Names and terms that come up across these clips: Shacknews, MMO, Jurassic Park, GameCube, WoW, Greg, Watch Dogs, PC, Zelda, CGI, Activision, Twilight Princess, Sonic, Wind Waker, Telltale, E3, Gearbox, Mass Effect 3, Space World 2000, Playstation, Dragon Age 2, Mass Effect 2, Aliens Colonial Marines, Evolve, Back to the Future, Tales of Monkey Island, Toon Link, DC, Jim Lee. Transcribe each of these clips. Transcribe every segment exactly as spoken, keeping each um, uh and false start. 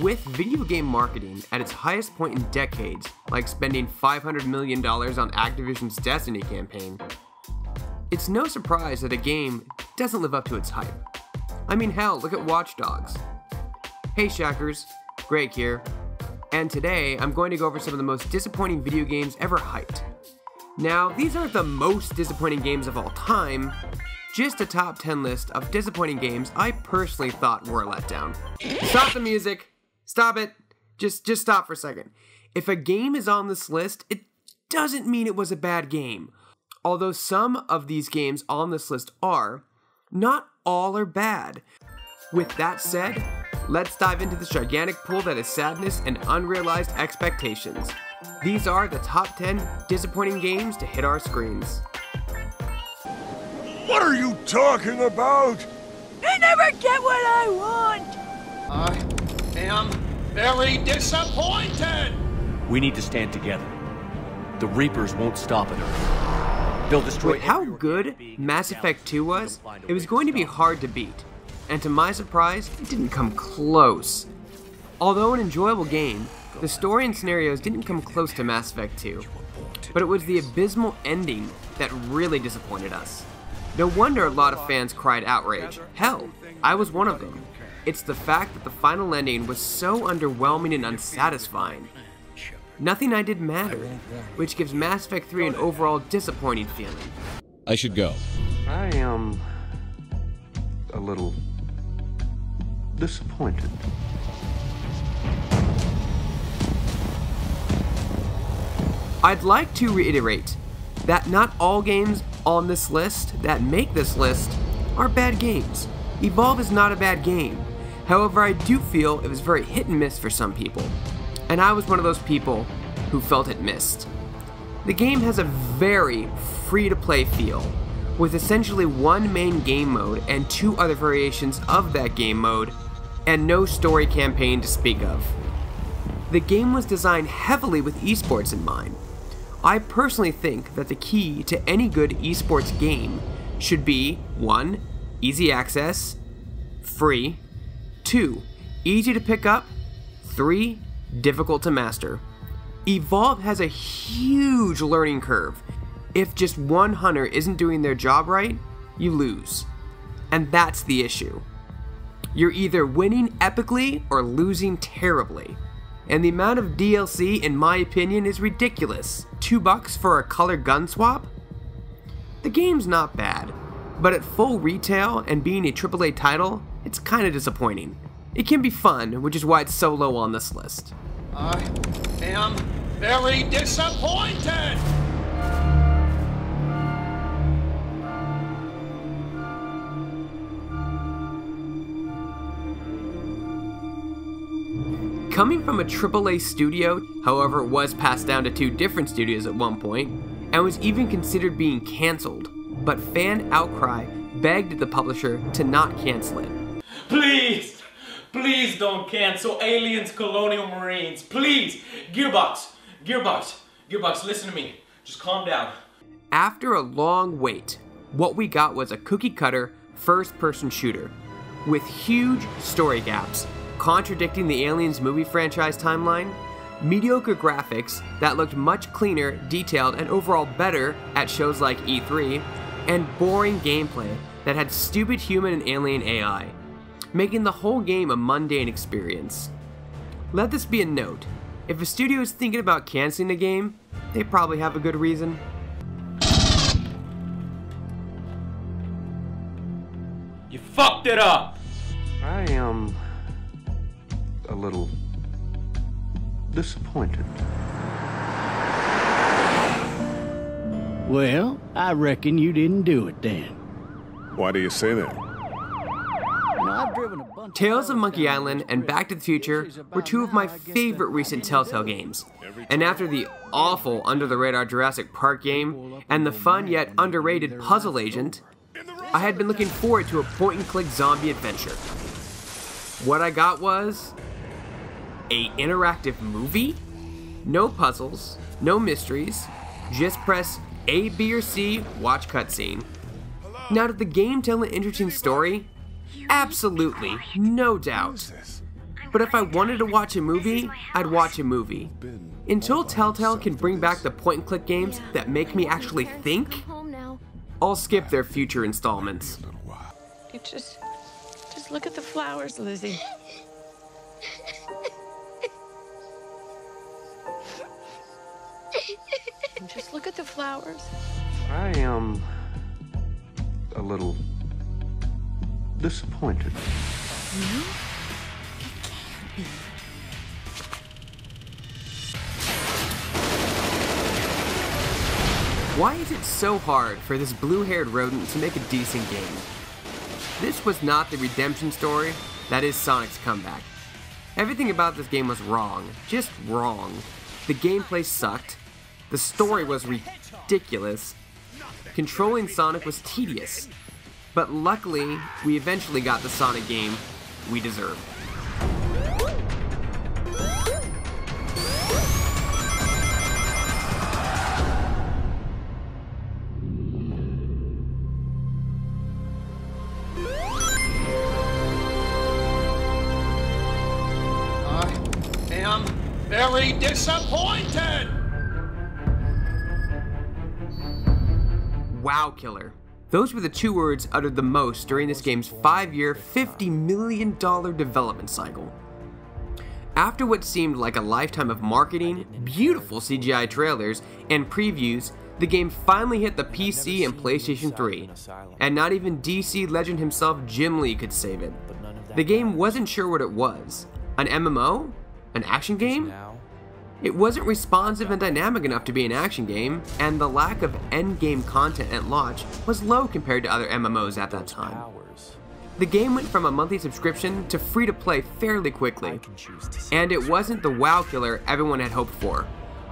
With video game marketing at its highest point in decades, like spending five hundred million dollars on Activision's Destiny campaign, it's no surprise that a game doesn't live up to its hype. I mean, hell, look at Watch Dogs. Hey Shackers, Greg here, and today I'm going to go over some of the most disappointing video games ever hyped. Now, these aren't the most disappointing games of all time, just a top ten list of disappointing games I personally thought were a letdown. Stop the music! Stop it! Just, just stop for a second. If a game is on this list, it doesn't mean it was a bad game. Although some of these games on this list are, not all are bad. With that said, let's dive into this gigantic pool that is sadness and unrealized expectations. These are the top ten disappointing games to hit our screens. What are you talking about? I never get what I want! I... I am very disappointed! We need to stand together. The Reapers won't stop at us. They'll destroy... With how good Mass Effect two was, it was going to be hard to beat. And to my surprise, it didn't come close. Although an enjoyable game, the story and scenarios didn't come close to Mass Effect two. But it was the abysmal ending that really disappointed us. No wonder a lot of fans cried outrage. Hell, I was one of them. It's the fact that the final ending was so underwhelming and unsatisfying. Nothing I did mattered, which gives Mass Effect three an overall disappointing feeling. I should go. I am a little disappointed. I'd like to reiterate that not all games on this list that make this list are bad games. Evolve is not a bad game. However, I do feel it was very hit and miss for some people, and I was one of those people who felt it missed. The game has a very free-to-play feel, with essentially one main game mode and two other variations of that game mode, and no story campaign to speak of. The game was designed heavily with esports in mind. I personally think that the key to any good esports game should be one, easy access, free, two, easy to pick up, three, difficult to master. Evolve has a huge learning curve. If just one hunter isn't doing their job right, you lose. And that's the issue. You're either winning epically or losing terribly. And the amount of D L C, in my opinion, is ridiculous. Two bucks for a color gun swap? The game's not bad, but at full retail and being a triple A title, it's kinda disappointing. It can be fun, which is why it's so low on this list. I am very disappointed! Coming from a triple A studio, however, it was passed down to two different studios at one point, and was even considered being cancelled. But fan outcry begged the publisher to not cancel it. Please, please don't cancel Aliens Colonial Marines, please! Gearbox, Gearbox, Gearbox, listen to me, just calm down. After a long wait, what we got was a cookie-cutter first-person shooter with huge story gaps, contradicting the Aliens movie franchise timeline, mediocre graphics that looked much cleaner, detailed, and overall better at shows like E three, and boring gameplay that had stupid human and alien A I, making the whole game a mundane experience. Let this be a note, if a studio is thinking about canceling a game, they probably have a good reason. You fucked it up! I am a little disappointed. Well, I reckon you didn't do it then. Why do you say that? You know, I've driven a bunch Tales of Monkey Island and Back to the Future were two of my favorite recent Telltale games, and after the awful under-the-radar Jurassic Park game and the fun yet underrated Puzzle Agent, I had been looking forward to a point-and-click zombie adventure. What I got was a interactive movie? No puzzles, no mysteries, just press A, B, or C, watch cutscene. Now, did the game tell an interesting story? Absolutely, no doubt. But if I wanted to watch a movie, I'd watch a movie. Until Telltale can bring back the point-and-click games that make me actually think, I'll skip their future installments. You just, just look at the flowers, Lizzie. Just look at the flowers. I am a little disappointed. No, it can't be. Why is it so hard for this blue-haired rodent to make a decent game? This was not the redemption story that is Sonic's comeback. Everything about this game was wrong, just wrong. The gameplay sucked. The story was ridiculous. Controlling Sonic was tedious. But luckily, we eventually got the Sonic game we deserved. I am very disappointed! WoW killer. Those were the two words uttered the most during this game's five-year, fifty million dollar development cycle. After what seemed like a lifetime of marketing, beautiful C G I trailers, and previews, the game finally hit the P C and PlayStation three, and not even D C legend himself Jim Lee could save it. The game wasn't sure what it was. An M M O? An action game? It wasn't responsive and dynamic enough to be an action game, and the lack of endgame content at launch was low compared to other M M Os at that time. The game went from a monthly subscription to free-to-play fairly quickly, and it wasn't the WoW killer everyone had hoped for.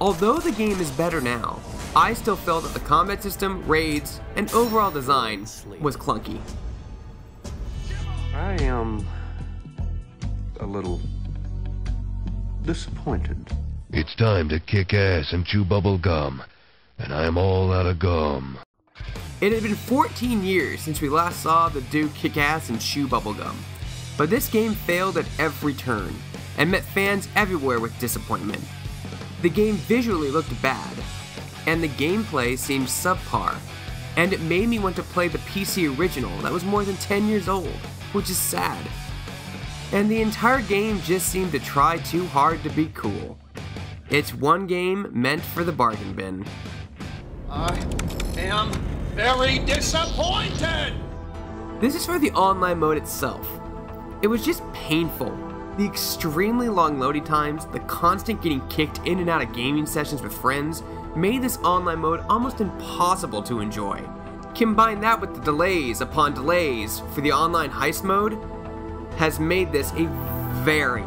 Although the game is better now, I still felt that the combat system, raids, and overall design was clunky. I am a little disappointed. It's time to kick ass and chew bubble gum, and I'm all out of gum. It had been fourteen years since we last saw the dude kick ass and chew bubble gum, but this game failed at every turn, and met fans everywhere with disappointment. The game visually looked bad, and the gameplay seemed subpar, and it made me want to play the P C original that was more than ten years old, which is sad. And the entire game just seemed to try too hard to be cool. It's one game meant for the bargain bin. I am very disappointed! This is for the online mode itself. It was just painful. The extremely long loading times, the constant getting kicked in and out of gaming sessions with friends, made this online mode almost impossible to enjoy. Combine that with the delays upon delays for the online heist mode, has made this a very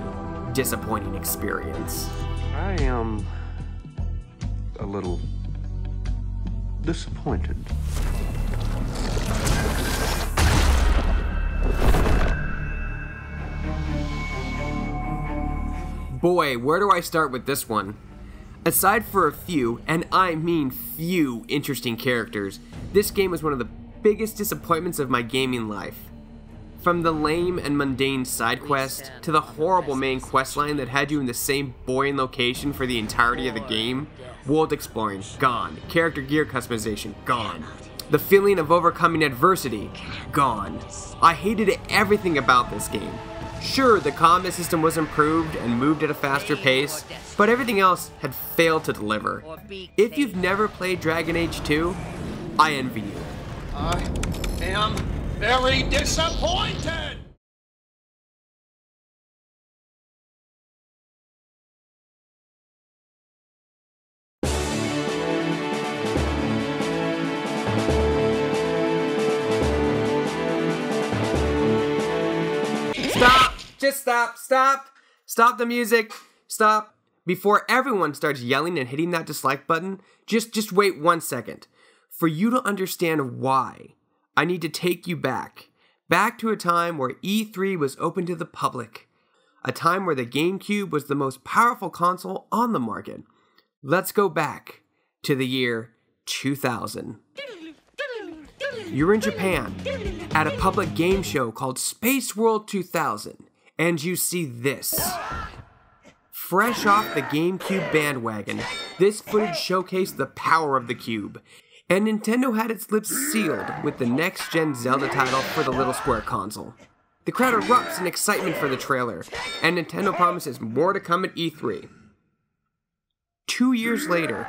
disappointing experience. I am a little disappointed. Boy, where do I start with this one? Aside for a few, and I mean few, interesting characters, this game was one of the biggest disappointments of my gaming life. From the lame and mundane side quest, to the horrible main questline that had you in the same boring location for the entirety of the game, world exploring, gone. Character gear customization, gone. The feeling of overcoming adversity, gone. I hated everything about this game. Sure, the combat system was improved and moved at a faster pace, but everything else had failed to deliver. If you've never played Dragon Age two, I envy you. I am... very disappointed! Stop! Just stop! Stop! Stop the music! Stop! Before everyone starts yelling and hitting that dislike button, just, just wait one second. For you to understand why, I need to take you back, back to a time where E three was open to the public, a time where the GameCube was the most powerful console on the market. Let's go back to the year two thousand. You're in Japan at a public game show called Space World two thousand, and you see this. Fresh off the GameCube bandwagon, this footage showcased the power of the cube, and Nintendo had its lips sealed with the next-gen Zelda title for the little square console. The crowd erupts in excitement for the trailer, and Nintendo promises more to come at E three. Two years later,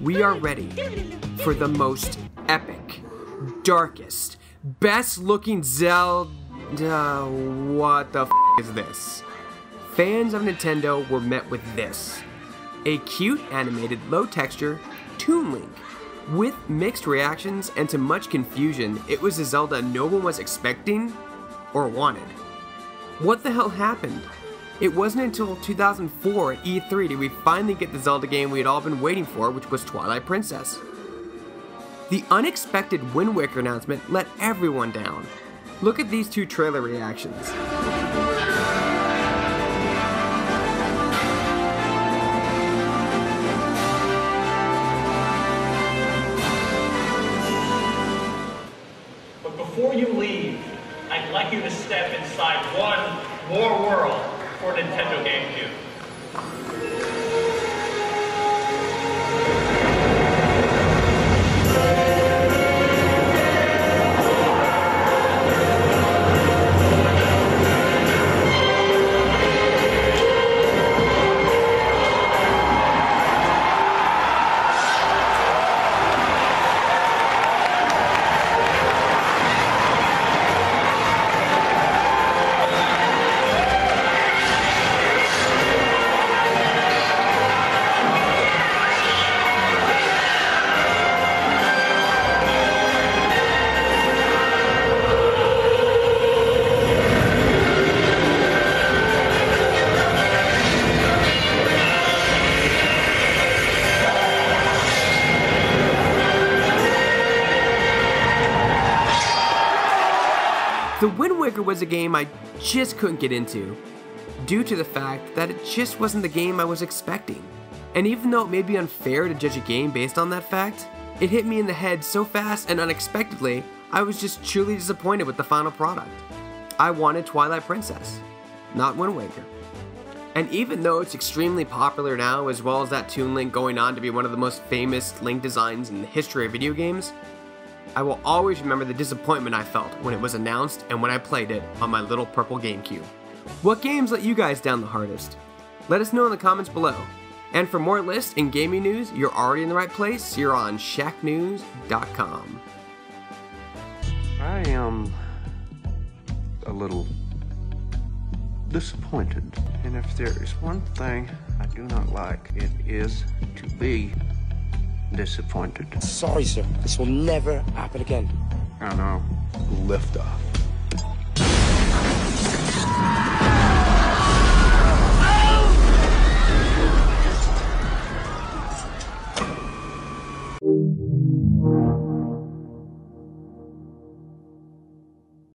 we are ready for the most epic, darkest, best-looking Zelda... What the f*** is this? Fans of Nintendo were met with this. A cute, animated, low-texture Toon Link. With mixed reactions and to much confusion, it was a Zelda no one was expecting or wanted. What the hell happened? It wasn't until two thousand four at E three did we finally get the Zelda game we had all been waiting for, which was Twilight Princess. The unexpected Wind Waker announcement let everyone down. Look at these two trailer reactions. Before you leave, I'd like you to step inside one more world for Nintendo GameCube. The Wind Waker was a game I just couldn't get into, due to the fact that it just wasn't the game I was expecting. And even though it may be unfair to judge a game based on that fact, it hit me in the head so fast and unexpectedly, I was just truly disappointed with the final product. I wanted Twilight Princess, not Wind Waker. And even though it's extremely popular now, as well as that Toon Link going on to be one of the most famous Link designs in the history of video games, I will always remember the disappointment I felt when it was announced and when I played it on my little purple GameCube. What games let you guys down the hardest? Let us know in the comments below. And for more lists and gaming news, you're already in the right place. You're on shacknews dot com. I am a little disappointed. And if there is one thing I do not like, it is to be disappointed. Sorry, sir. This will never happen again. I know. Lift off.